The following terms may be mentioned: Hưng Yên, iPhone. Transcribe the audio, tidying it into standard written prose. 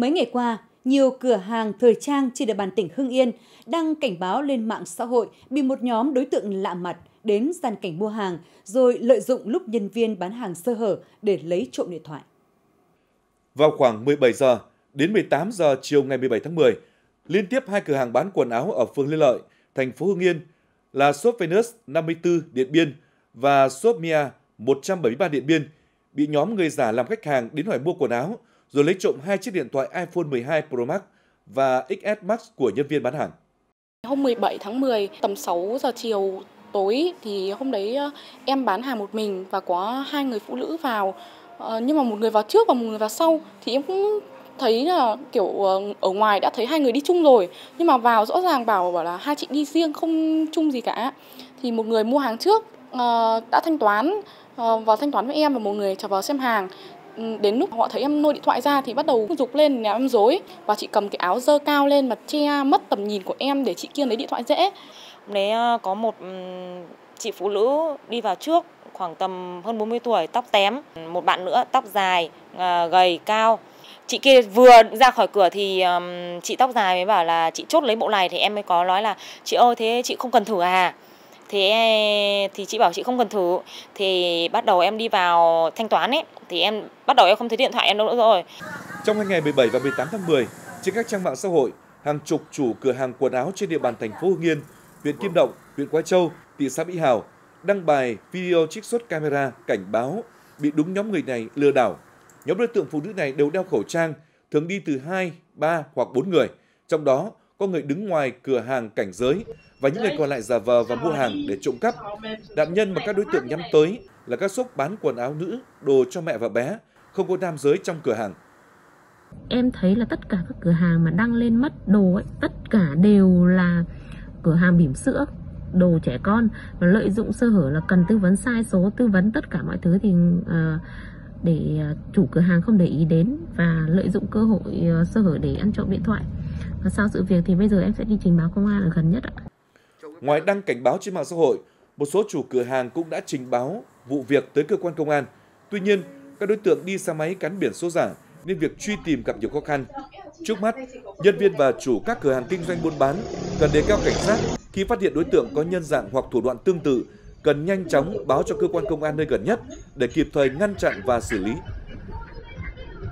Mấy ngày qua, nhiều cửa hàng thời trang trên địa bàn tỉnh Hưng Yên đăng cảnh báo lên mạng xã hội bị một nhóm đối tượng lạ mặt đến gian cảnh mua hàng rồi lợi dụng lúc nhân viên bán hàng sơ hở để lấy trộm điện thoại. Vào khoảng 17 giờ đến 18 giờ chiều ngày 17 tháng 10, liên tiếp hai cửa hàng bán quần áo ở phường Lê Lợi, thành phố Hưng Yên là shop Venus 54 Điện Biên và shop Mia 173 Điện Biên bị nhóm người giả làm khách hàng đến hỏi mua quần áo rồi lấy trộm hai chiếc điện thoại iPhone 12 Pro Max và XS Max của nhân viên bán hàng. Hôm 17 tháng 10 tầm 6 giờ chiều tối thì hôm đấy em bán hàng một mình và có hai người phụ nữ vào, nhưng mà một người vào trước và một người vào sau thì em cũng thấy là kiểu ở ngoài đã thấy hai người đi chung rồi, nhưng mà vào rõ ràng bảo là hai chị đi riêng không chung gì cả. Thì một người mua hàng trước đã thanh toán và thanh toán với em và một người trở vào xem hàng. Đến lúc họ thấy em lôi điện thoại ra thì bắt đầu giục lên ném em dối, và chị cầm cái áo dơ cao lên mà che mất tầm nhìn của em để chị kia lấy điện thoại dễ. Hôm đấy có một chị phụ nữ đi vào trước khoảng tầm hơn 40 tuổi, tóc tém, một bạn nữa tóc dài, gầy, cao. Chị kia vừa ra khỏi cửa thì chị tóc dài mới bảo là chị chốt lấy bộ này, thì em mới có nói là chị ơi thế chị không cần thử à? Thì chị bảo chị không cần thử, thì bắt đầu em đi vào thanh toán ấy, thì em bắt đầu em không thấy điện thoại em đâu nữa rồi. Trong hai ngày 17 và 18 tháng 10, trên các trang mạng xã hội, hàng chục chủ cửa hàng quần áo trên địa bàn thành phố Hưng Yên, huyện Kim Động, huyện Quái Châu, thị xã Mỹ Hào đăng bài video trích xuất camera cảnh báo bị đúng nhóm người này lừa đảo. Nhóm đối tượng phụ nữ này đều đeo khẩu trang, thường đi từ 2, 3 hoặc 4 người, trong đó có người đứng ngoài cửa hàng cảnh giới và những người còn lại giả vờ và mua hàng để trộm cắp. Nạn nhân mà các đối tượng nhắm tới là các shop bán quần áo nữ, đồ cho mẹ và bé, không có nam giới trong cửa hàng. Em thấy là tất cả các cửa hàng mà đăng lên mất đồ ấy, tất cả đều là cửa hàng bỉm sữa, đồ trẻ con, và lợi dụng sơ hở là cần tư vấn sai số, tư vấn tất cả mọi thứ thì để chủ cửa hàng không để ý đến và lợi dụng cơ hội sơ hở để ăn trộm điện thoại. Và sau sự việc thì bây giờ em sẽ đi trình báo công an ở gần nhất ạ. Ngoài đăng cảnh báo trên mạng xã hội, một số chủ cửa hàng cũng đã trình báo vụ việc tới cơ quan công an. Tuy nhiên, các đối tượng đi xe máy gắn biển số giả nên việc truy tìm gặp nhiều khó khăn. Trước mắt, nhân viên và chủ các cửa hàng kinh doanh buôn bán cần đề cao cảnh giác khi phát hiện đối tượng có nhân dạng hoặc thủ đoạn tương tự, cần nhanh chóng báo cho cơ quan công an nơi gần nhất để kịp thời ngăn chặn và xử lý.